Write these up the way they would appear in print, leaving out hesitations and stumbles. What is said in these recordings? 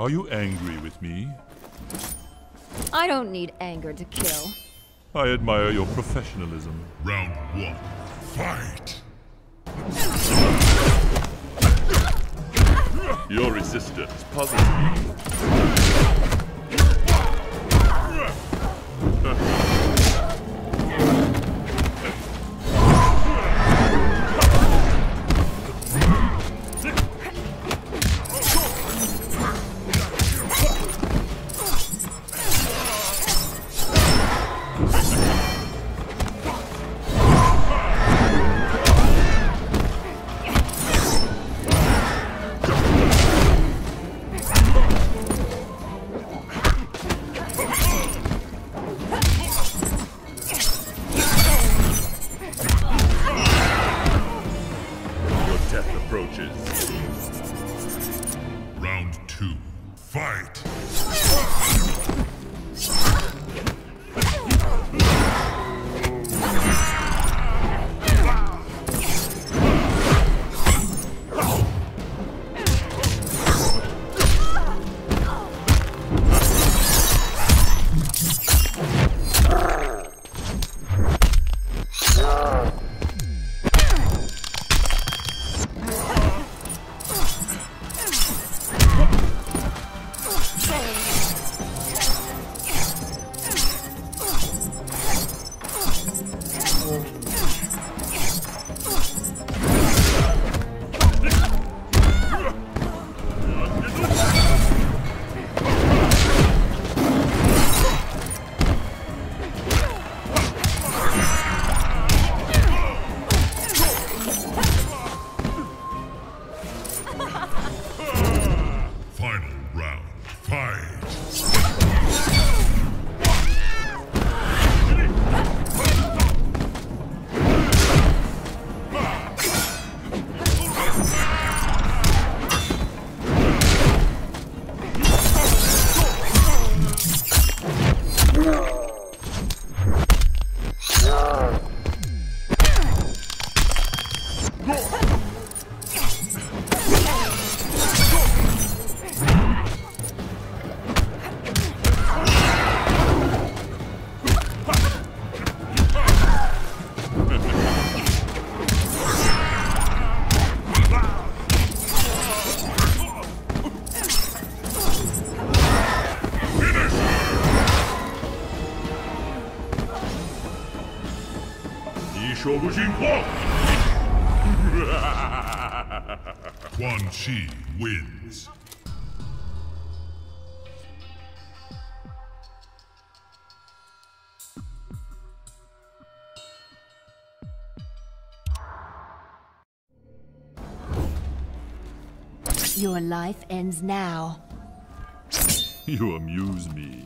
Are you angry with me? I don't need anger to kill. I admire your professionalism. Round one, fight! Your resistance puzzles me. Quan Chi wins. Your life ends now. You amuse me.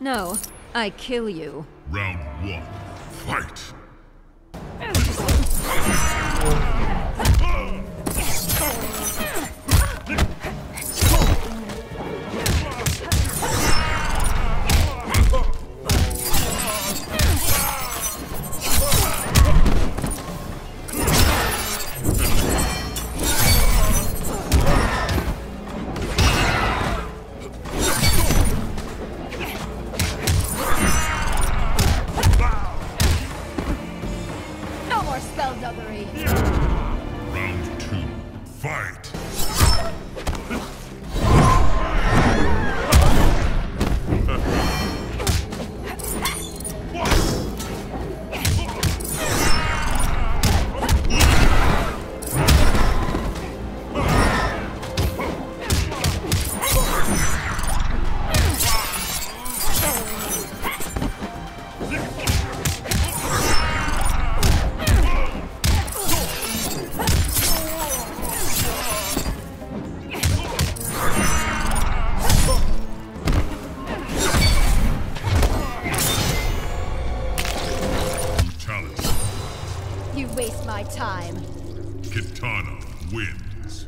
No, I kill you. Round one, fight! Time. Kitana wins.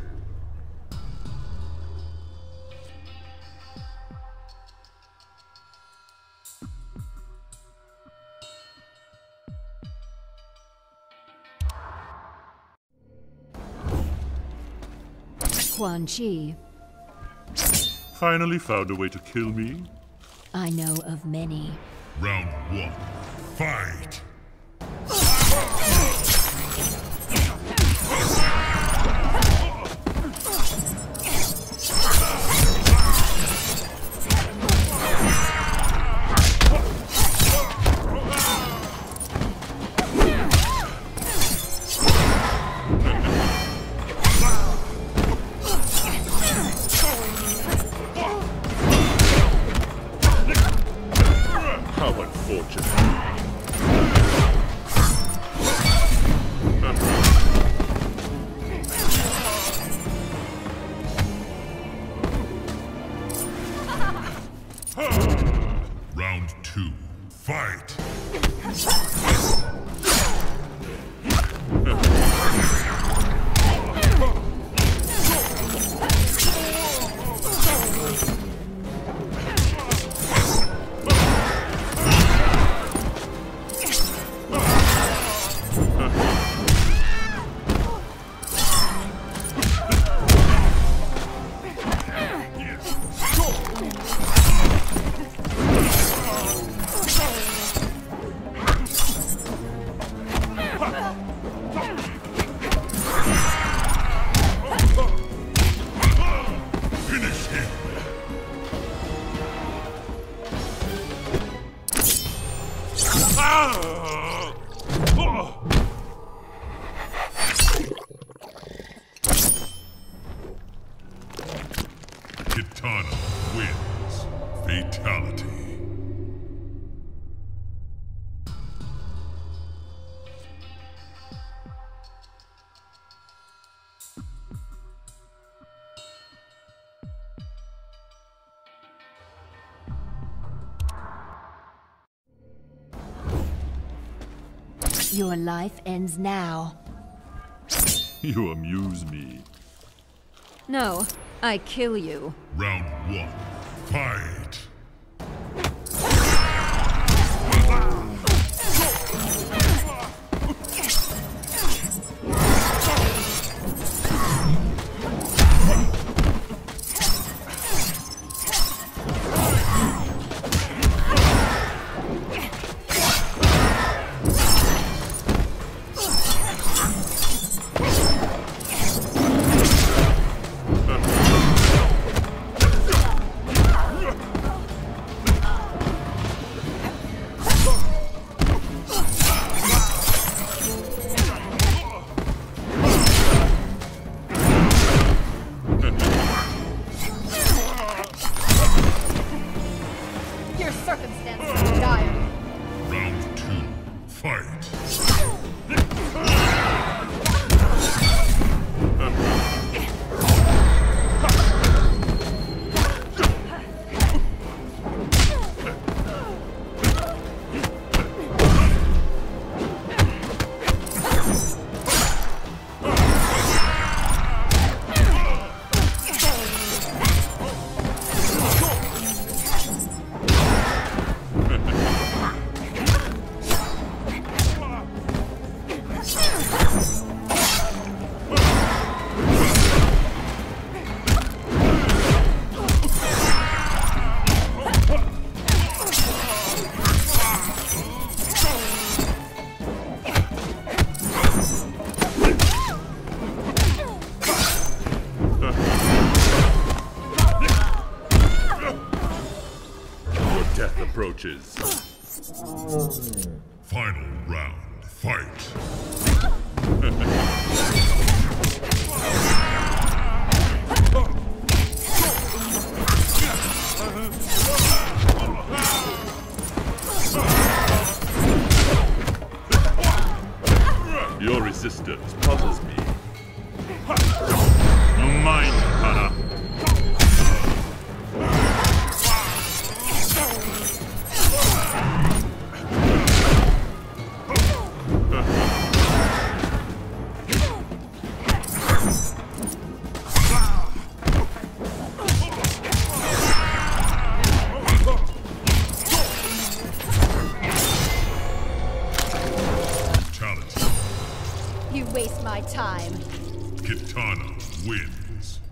Quan Chi. finally found a way to kill me? I know of many. Round one, fight! Round two, fight! Kitana wins. Fatality. Your life ends now. You amuse me. No, I kill you. Round one, fight! Approaches. Final round, fight! Your resistance puzzles me. Mine, Kitana. You waste my time. Kitana wins.